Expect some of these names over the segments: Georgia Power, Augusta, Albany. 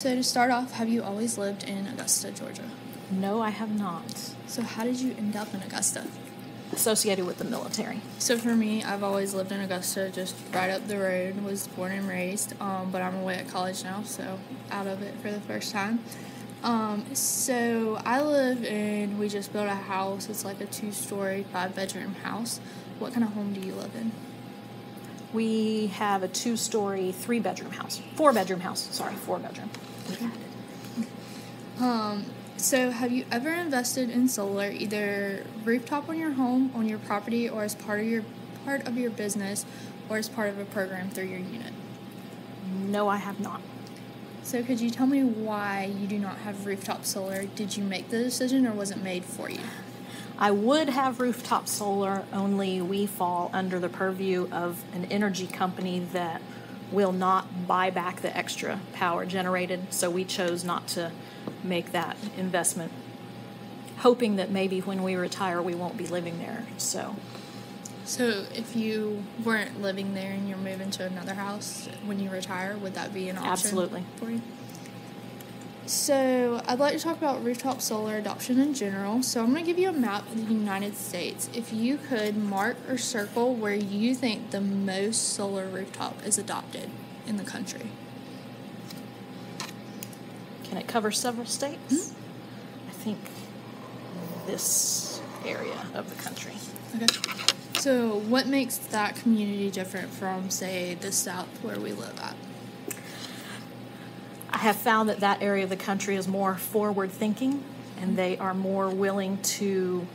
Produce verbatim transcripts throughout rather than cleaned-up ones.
So to start off, have you always lived in Augusta, Georgia? No, I have not. So how did you end up in Augusta? Associated with the military. So for me, I've always lived in Augusta, just right up the road, was born and raised, um, but I'm away at college now, so out of it for the first time. Um, so I live in, we just built a house. It's like a two-story, five-bedroom house. What kind of home do you live in? We have a two-story, three-bedroom house. Four-bedroom house. Sorry, four-bedroom. Um, so have you ever invested in solar, either rooftop on your home, on your property, or as part of your part of your business, or as part of a program through your unit? No, I have not. So could you tell me why you do not have rooftop solar? Did you make the decision, or was it made for you? I would have rooftop solar, only we fall under the purview of an energy company that will not buy back the extra power generated, so we chose not to make that investment, hoping that maybe when we retire we won't be living there. So so if you weren't living there and you're moving to another house when you retire, would that be an option? Absolutely. For you? So I'd like to talk about rooftop solar adoption in general. So I'm going to give you a map of the United States. If you could mark or circle where you think the most solar rooftop is adopted in the country. Can it cover several states? Mm-hmm. I think this area of the country. Okay. So what makes that community different from, say, the South where we live at? I have found that that area of the country is more forward-thinking, and they are more willing to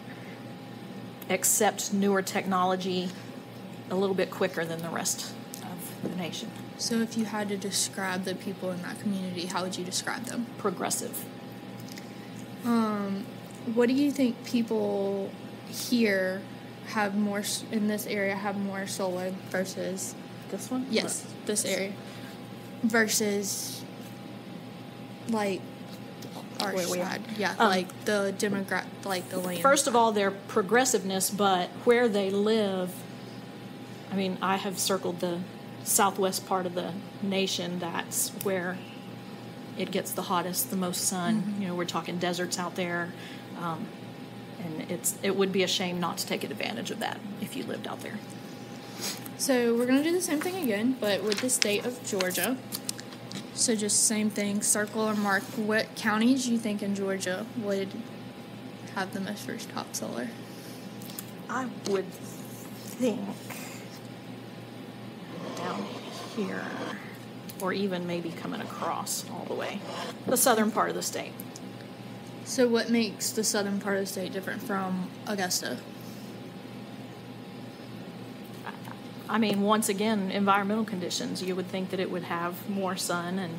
accept newer technology a little bit quicker than the rest of the nation. So if you had to describe the people in that community, how would you describe them? Progressive. Um, what do you think people here have more, in this area, have more solar versus... This one? Yes, or this area. Versus... like our where side, yeah, um, like the demogra- like the land. First of all, their progressiveness, but where they live, I mean, I have circled the southwest part of the nation. That's where it gets the hottest, the most sun. Mm-hmm. You know, we're talking deserts out there, um, and it's it would be a shame not to take advantage of that if you lived out there. So we're going to do the same thing again, but with the state of Georgia. So just same thing, circle or mark what counties you think in Georgia would have the most rooftop solar. I would think down here, or even maybe coming across all the way, the southern part of the state. So what makes the southern part of the state different from Augusta? I mean, once again, environmental conditions. You would think that it would have more sun and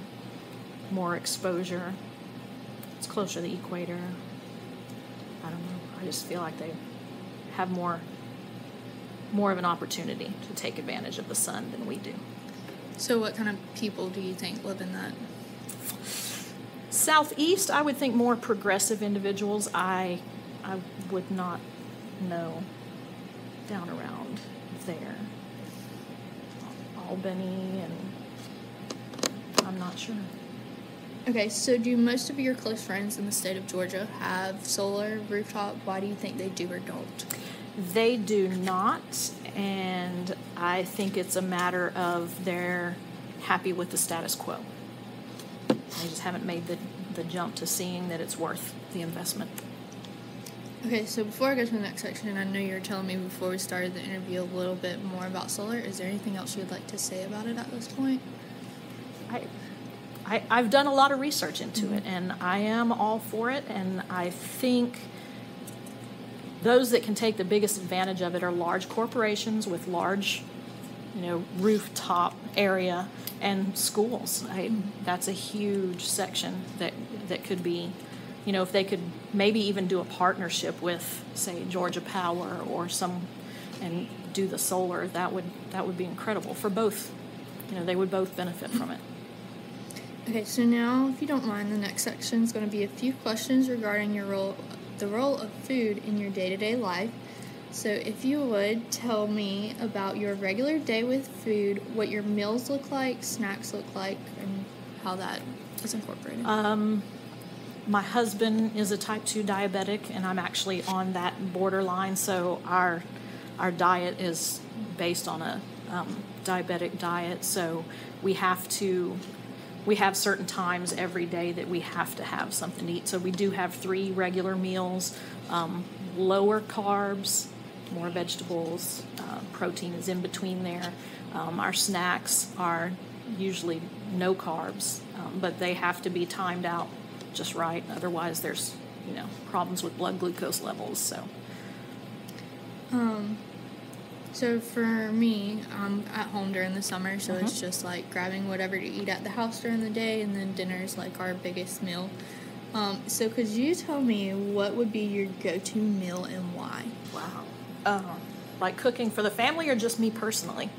more exposure. It's closer to the equator. I don't know. I just feel like they have more, more of an opportunity to take advantage of the sun than we do. So what kind of people do you think live in that? Southeast, I would think more progressive individuals. I, I would not know down around there. Albany, and I'm not sure. Okay, so do most of your close friends in the state of Georgia have solar rooftop? Why do you think they do or don't? They do not, and I think it's a matter of they're happy with the status quo. They just haven't made the, the jump to seeing that it's worth the investment. Okay, so before I go to the next section, and I know you were telling me before we started the interview a little bit more about solar, is there anything else you'd like to say about it at this point? I, I, I've done a lot of research into mm-hmm. it, and I am all for it, and I think those that can take the biggest advantage of it are large corporations with large, you know, rooftop area and schools. I, mm-hmm. That's a huge section that that could be... You know, if they could maybe even do a partnership with, say, Georgia Power or some, and do the solar, that would that would be incredible for both. You know, they would both benefit from it. Okay, so now, if you don't mind, the next section is going to be a few questions regarding your role, the role of food in your day-to-day life. So, if you would tell me about your regular day with food, what your meals look like, snacks look like, and how that is incorporated? Um, my husband is a type two diabetic, and I'm actually on that borderline, so our our diet is based on a um, diabetic diet, so we have to, we have certain times every day that we have to have something to eat. So we do have three regular meals, um, lower carbs, more vegetables, uh, protein is in between there. Um, our snacks are usually no carbs, um, but they have to be timed out just right. Otherwise, there's you know problems with blood glucose levels. So, um, so for me, I'm at home during the summer, so mm-hmm. it's just like grabbing whatever to eat at the house during the day, and then dinner is like our biggest meal. Um, so could you tell me what would be your go-to meal and why? Wow. Um, like cooking for the family or just me personally?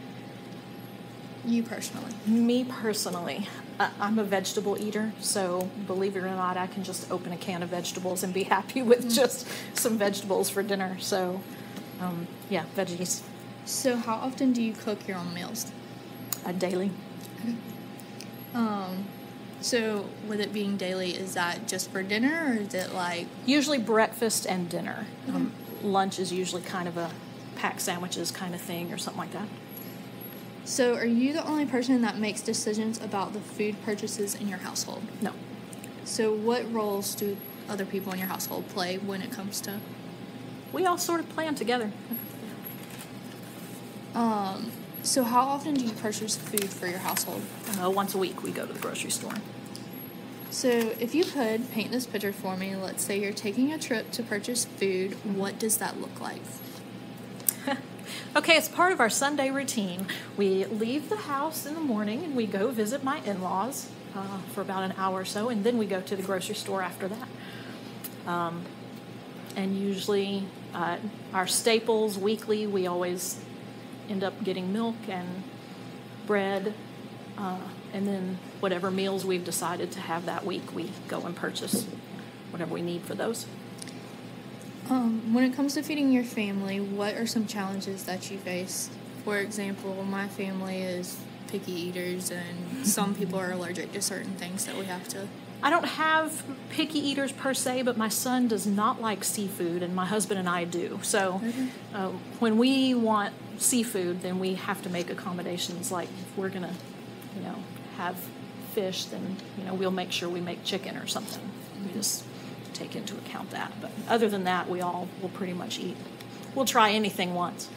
You personally. Me personally. Uh, I'm a vegetable eater, so believe it or not, I can just open a can of vegetables and be happy with just some vegetables for dinner. So, um, yeah, veggies. So how often do you cook your own meals? Uh, daily. Okay. Um, so with it being daily, is that just for dinner or is it like? Usually breakfast and dinner. Mm-hmm. um, lunch is usually kind of a packed sandwiches kind of thing or something like that. So are you the only person that makes decisions about the food purchases in your household? No. So what roles do other people in your household play when it comes to? We all sort of plan together. Um, so how often do you purchase food for your household? Uh, once a week we go to the grocery store. So if you could paint this picture for me, let's say you're taking a trip to purchase food, what does that look like? Okay, it's part of our Sunday routine. We leave the house in the morning and we go visit my in-laws uh, for about an hour or so, and then we go to the grocery store after that. Um, and usually uh, our staples weekly, we always end up getting milk and bread, uh, and then whatever meals we've decided to have that week, we go and purchase whatever we need for those. Um, when it comes to feeding your family, what are some challenges that you face? For example, my family is picky eaters, and some people are allergic to certain things that we have to... I don't have picky eaters per se, but my son does not like seafood, and my husband and I do. So mm-hmm. uh, when we want seafood, then we have to make accommodations. Like if we're going to, you know, have fish, then, you know, we'll make sure we make chicken or something. Mm-hmm. We just... take into account that, but other than that we all will pretty much eat, we'll try anything once.